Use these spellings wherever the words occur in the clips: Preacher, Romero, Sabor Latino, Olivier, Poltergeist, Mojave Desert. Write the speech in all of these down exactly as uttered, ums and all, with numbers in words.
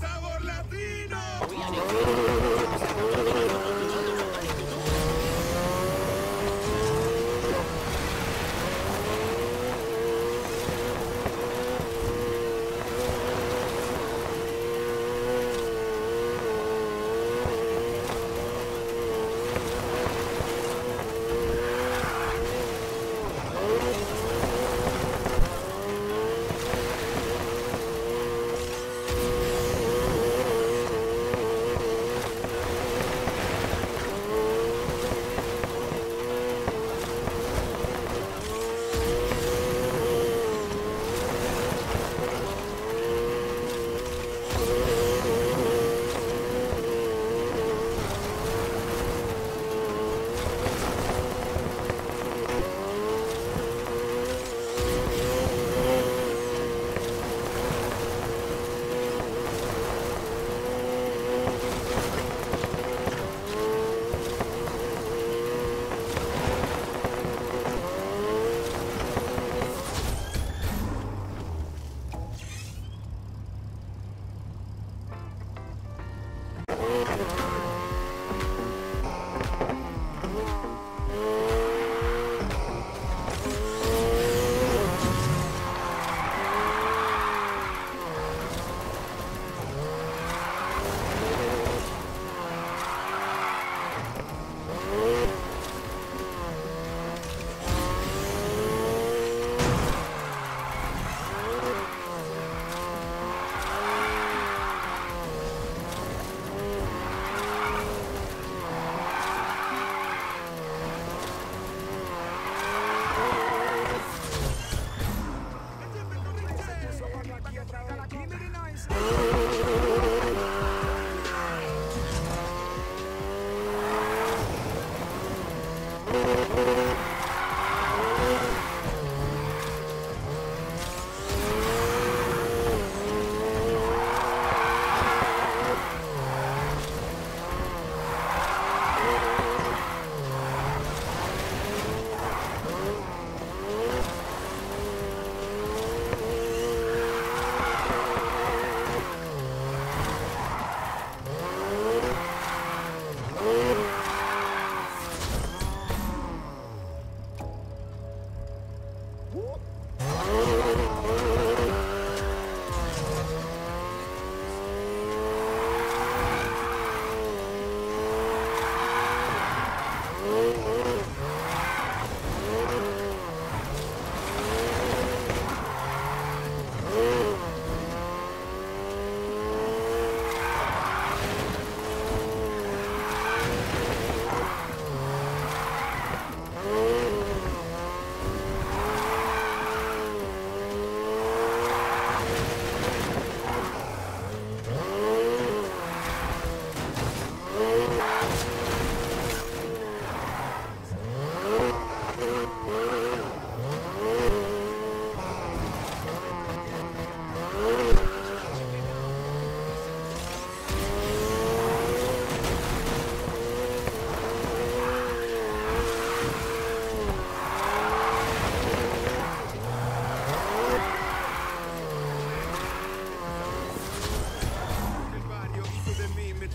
¡Sabor Latino!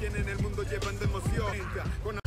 tienen el mundo llevando emoción. Con